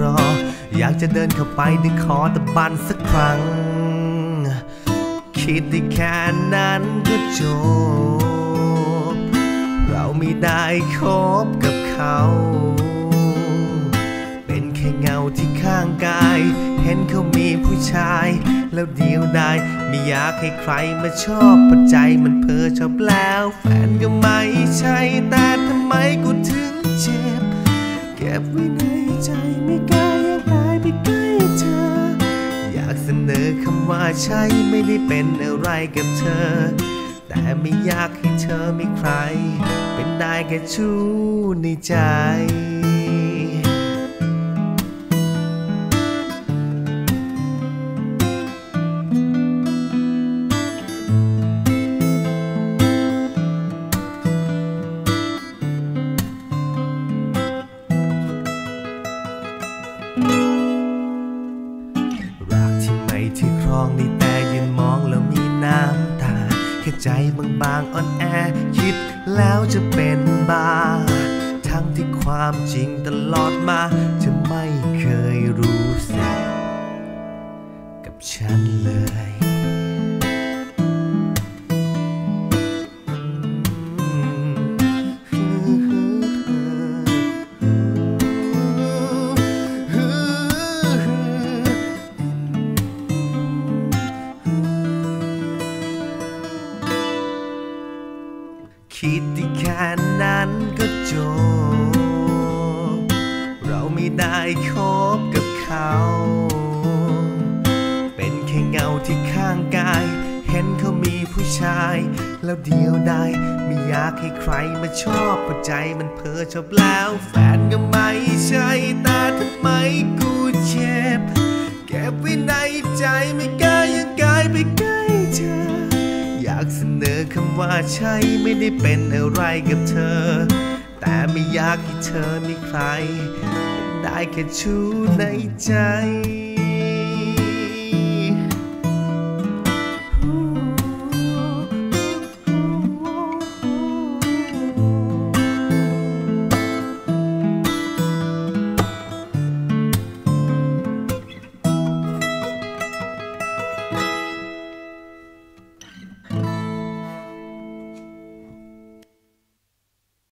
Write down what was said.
รออยากจะเดินเข้าไปได้ขอตะบันสักครั้งคิดได้แค่นั้นก็จบเราไม่ได้คบกับเขาเป็นแค่เงาที่ข้างกายเห็นเขามีผู้ชายแล้วเดียวดายไม่อยากให้ใครมาชอบปัจจัยมันเพ้อชอบแล้วแฟนก็ไม่ใช่แต่ทำไมกูถึงเจ็บเก็บไว้ในใจไม่กล้าอยากตายไปใกล้เธออยากเสนอคำว่าใช่ไม่ได้เป็นอะไรกับเธอแต่ไม่อยากให้เธอมีใครเป็นได้แค่ชู้ในใจที่ครองนี่แต่ยืนมองแล้วมีน้ำตาแค่ใจบางๆอ่อนแอคิดแล้วจะเป็นบ้าทั้งที่ความจริงตลอดมาจะไม่เคยรู้สึกกับฉันเลยคิดที่แค่นั้นก็จบเราไม่ได้คบกับเขาเป็นแค่เงาที่ข้างกายเห็นเขามีผู้ชายแล้วเดียวดายไม่อยากให้ใครมาชอบเพราะใจมันเพ้อชอบแล้วแฟนก็ไม่ใช่แต่ทำไมกูเจ็บเก็บไว้ในใจไม่กล้ายังกายไปใกล้เธออยากเสนอคำว่าใช่ไม่ได้เป็นอะไรกับเธอแต่ไม่อยากให้เธอมีใครได้แค่ชู้ในใจ